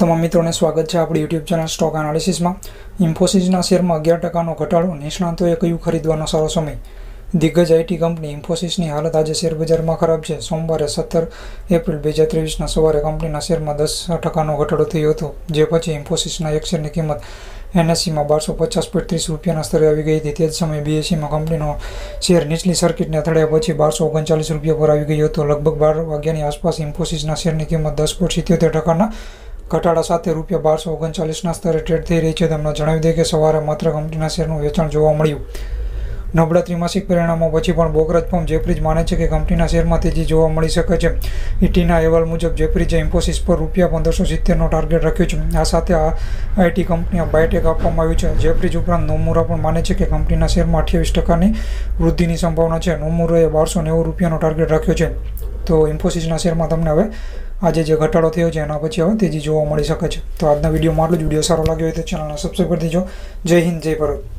तमाम मित्रों ने स्वागत है आपणी यूट्यूब चैनल स्टॉक एनालिसिस में। इन्फोसिस शेयर में 11% घटाड़ो, निष्णातों कह्युं खरीदवानो सारो समय। दिग्गज आईटी कंपनी इन्फोसिस की हालत आज शेयर बजार में खराब है। सोमवार 17 एप्रिल 2023 सवारे कंपनी शेयर में 10% घटाड़ो थयो हतो, जे पछी इन्फोसिस एक शेयर की किंमत NSE में 1250.30 रुपया स्तरे आ गई थी। तेज समय BSE में कंपनी शेर नीचली सर्किट ने अथड़ाया पी 1239 रुपया पर आ गई। तो लगभग 12 वाग्यानी आसपास इन्फोसिस शेर की किंमत 10.70% घटाड़ा साथ रुपया 1239 स्तरे ट्रेड थी रही है। तमने जणावी दे कि सवारे मात्र कंपनी शेर वेचाण जोवा मळ्युं। नबड़ा त्रिमासिक परिणामों पछी पण ब्रोकरेज फर्म जेफरीज माने छे कि कंपनीना शेरमा तेजी जोवा मळी शके छे। ईटीना अहेवाल मुजब जेफरीजे इन्फोसिस पर ₹1570 नो टार्गेट राख्यो छे। आ साथे आईटी कंपनी बायोटेक आपवामां आव्युं छे। जेफरीज उपरांत नोमुरा पण माने छे कि कंपनीना शेरमा 28% नी वृद्धिनी संभावना छे। नोमुराए ₹1290 नो टार्गेट राख्यो छे। तो इन्फोसिसना शेरमा तमने हवे आज जो घटाड़ो थयो छे एना पछी हवे तेजी जोवा मळी शके छे। तो आजना विडियो में आटलुं। विडियो सारो लाग्यो होय तो चैनलने सब्सक्राइब कर दीजो। जय हिंद, जय भारत।